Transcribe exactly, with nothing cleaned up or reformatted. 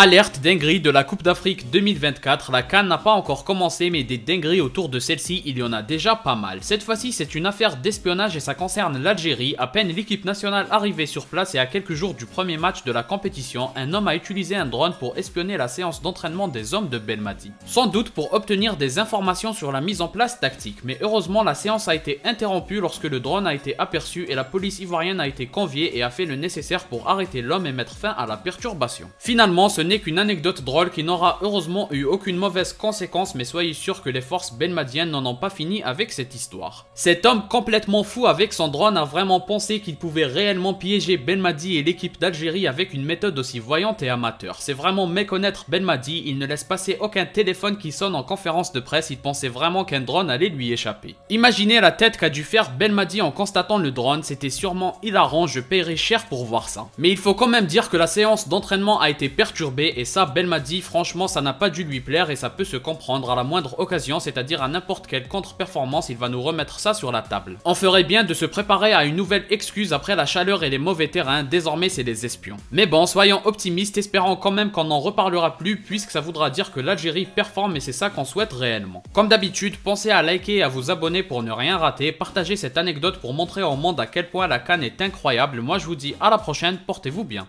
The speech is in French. Alerte dinguerie de la Coupe d'Afrique deux mille vingt-quatre, la CAN n'a pas encore commencé mais des dingueries autour de celle-ci, il y en a déjà pas mal. Cette fois-ci, c'est une affaire d'espionnage et ça concerne l'Algérie. À peine l'équipe nationale arrivée sur place et à quelques jours du premier match de la compétition, un homme a utilisé un drone pour espionner la séance d'entraînement des hommes de Belmadi. Sans doute pour obtenir des informations sur la mise en place tactique, mais heureusement la séance a été interrompue lorsque le drone a été aperçu et la police ivoirienne a été conviée et a fait le nécessaire pour arrêter l'homme et mettre fin à la perturbation. Finalement, ce n'est qu'une anecdote drôle qui n'aura heureusement eu aucune mauvaise conséquence, mais soyez sûr que les forces belmadiennes n'en ont pas fini avec cette histoire. Cet homme complètement fou avec son drone a vraiment pensé qu'il pouvait réellement piéger Belmadi et l'équipe d'Algérie avec une méthode aussi voyante et amateur. C'est vraiment méconnaître Belmadi, il ne laisse passer aucun téléphone qui sonne en conférence de presse, il pensait vraiment qu'un drone allait lui échapper. Imaginez la tête qu'a dû faire Belmadi en constatant le drone, c'était sûrement hilarant, je paierai cher pour voir ça. Mais il faut quand même dire que la séance d'entraînement a été perturbée, et ça Belmadi franchement ça n'a pas dû lui plaire et ça peut se comprendre à la moindre occasion, c'est-à-dire à n'importe quelle contre-performance il va nous remettre ça sur la table. On ferait bien de se préparer à une nouvelle excuse après la chaleur et les mauvais terrains, désormais c'est les espions. Mais bon, soyons optimistes, espérons quand même qu'on n'en reparlera plus puisque ça voudra dire que l'Algérie performe et c'est ça qu'on souhaite réellement. Comme d'habitude, pensez à liker et à vous abonner pour ne rien rater, partagez cette anecdote pour montrer au monde à quel point la CAN est incroyable, moi je vous dis à la prochaine, portez-vous bien.